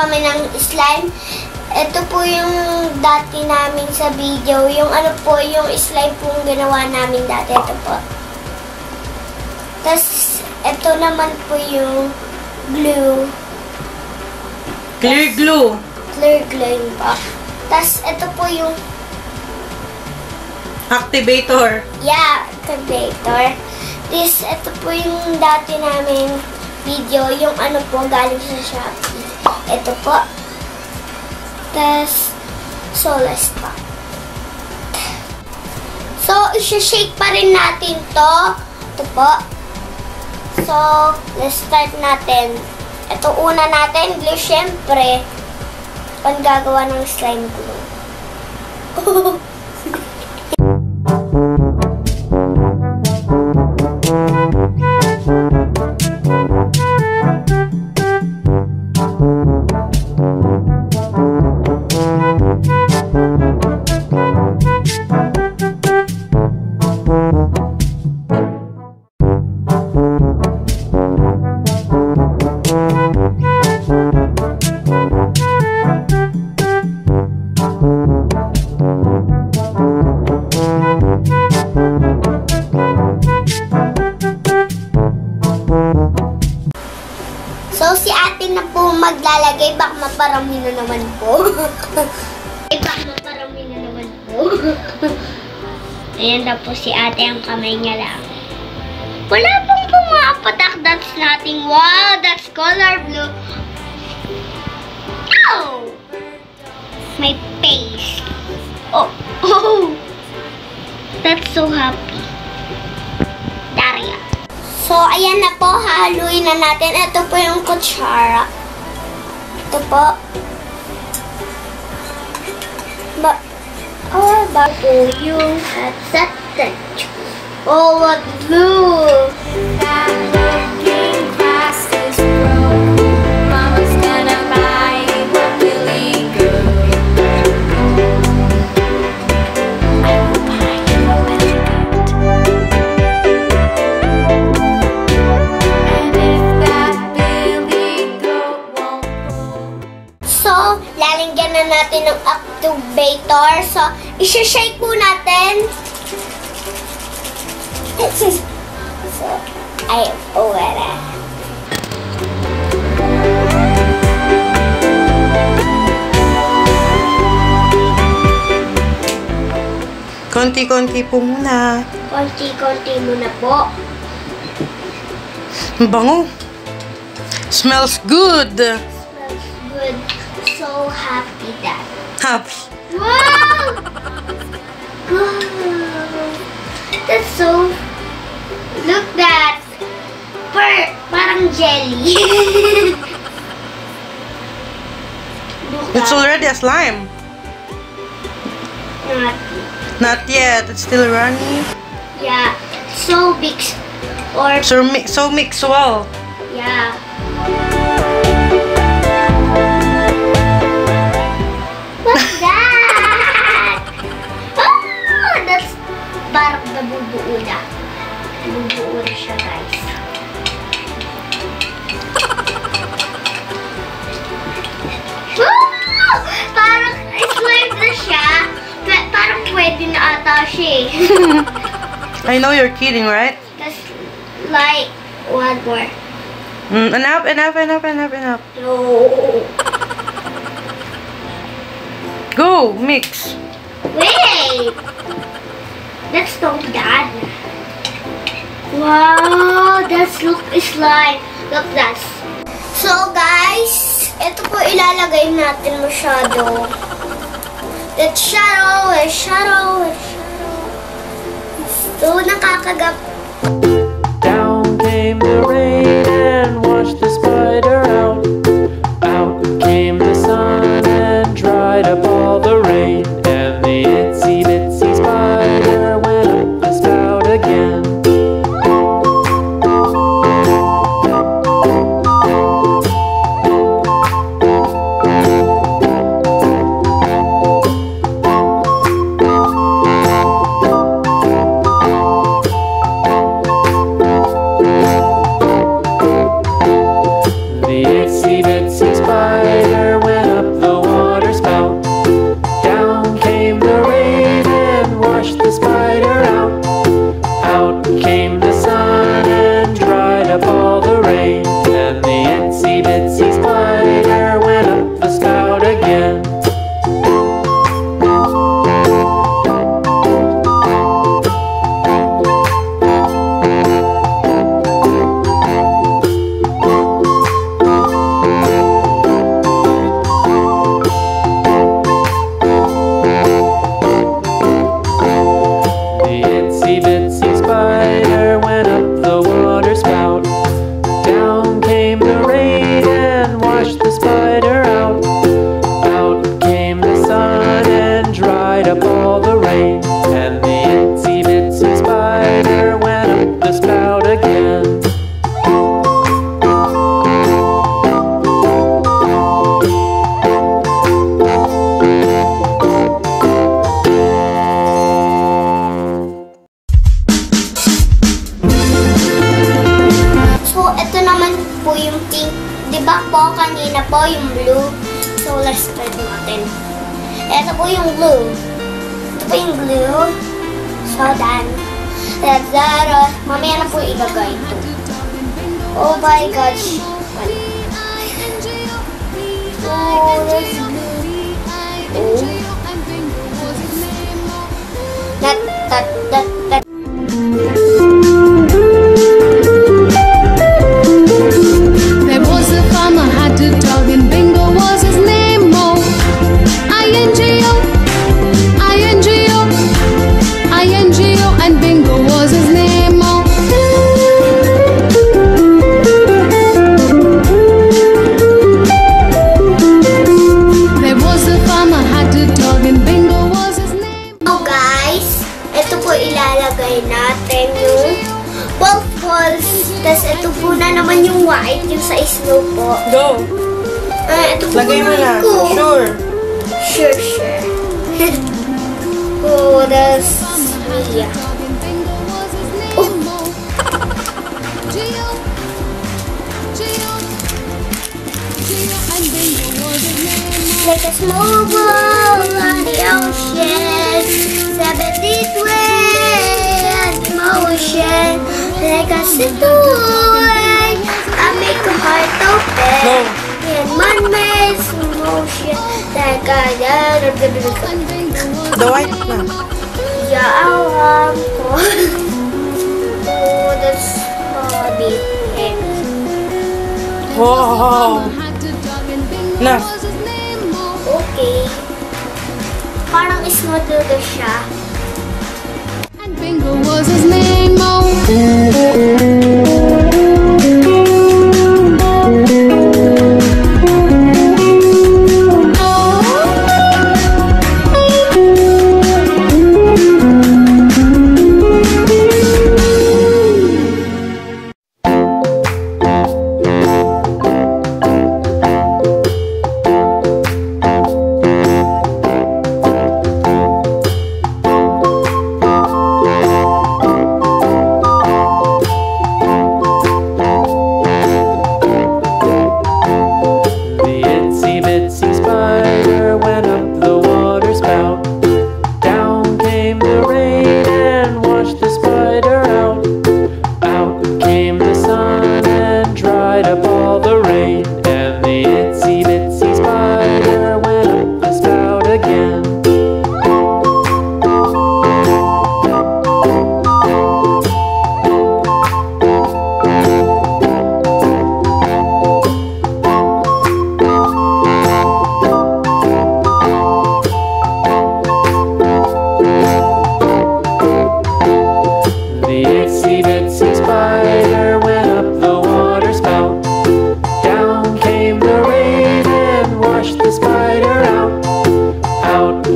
kami ng slime. Ito po yung dati namin sa video. Yung ano po, yung slime po ginawa namin dati. Ito po. Tapos, ito naman po yung glue. Clear glue? Clear glue po. Tapos, ito po yung activator. Yeah, activator. This, ito po yung dati namin video. Yung ano po, galing sa Shopee. Ito po. Tapos, solas pa. So, i-shake pa rin natin to. Ito po. So, let's start natin. Ito una natin, glue syempre. Pag gagawa ng slime glue. So, si ate na po maglalagay. Baka maparami na naman po. Baka maparami na naman po. Ayan na po si ate, ang kamay niya lang. Wala pong pumapatak. That's nothing. Wow, that's color blue. Ow! My face. Oh, oh! That's so happy. Daria. So, ayan na po, hahaluin na natin. Ito po yung kutsara. Ito po. Bago yung hot-set. Oh, what blue! Lalagyan na natin ng activator. So, i-shake po natin. So, ay, wala. Konti-konti po muna. Konti-konti muna po. Bango. Smells good. Smells good. So happy that. Happy. Wow! Wow! That's so... Look that! Parang jelly. It's already a slime. Not yet. Not yet. It's still runny. Yeah. So mix. Or... So mix well. Yeah. Parang nabubuo na. Nabubuo na siya, guys. Woo! Parang slime na siya. Parang pwede na ata siya eh. I know you're kidding, right? Just like one more. Enough. No. Go, mix. Wait! That's so bad. Wow, that's look slime. Look that. So guys, ito po ilalagay natin mo shadow. That shadow, a shadow, a shadow. So nakakagap. Down came the rain and washed the spider out. Out came the sun and dried up all the rain. And the itsy bitsy spider. po yung glue. Ito po yung glue. So, done. That's that. Mamaya na po ilagay ito. Oh my gosh. Oh, that's glue. Oh. That. Tapos ito po na naman yung white, yung sa snow po. Go! Ito po lagay mo na. Sure. Oh, that's... yeah. Oh! Like a small ball on the ocean, 70th way at motion. Like a situation, I make a heart open. No. And one man's emotion, like a the white one. Yeah, oh, that's hobby. Wow. No. Okay. Parang smooth na siya. And Bingo was his name.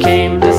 Came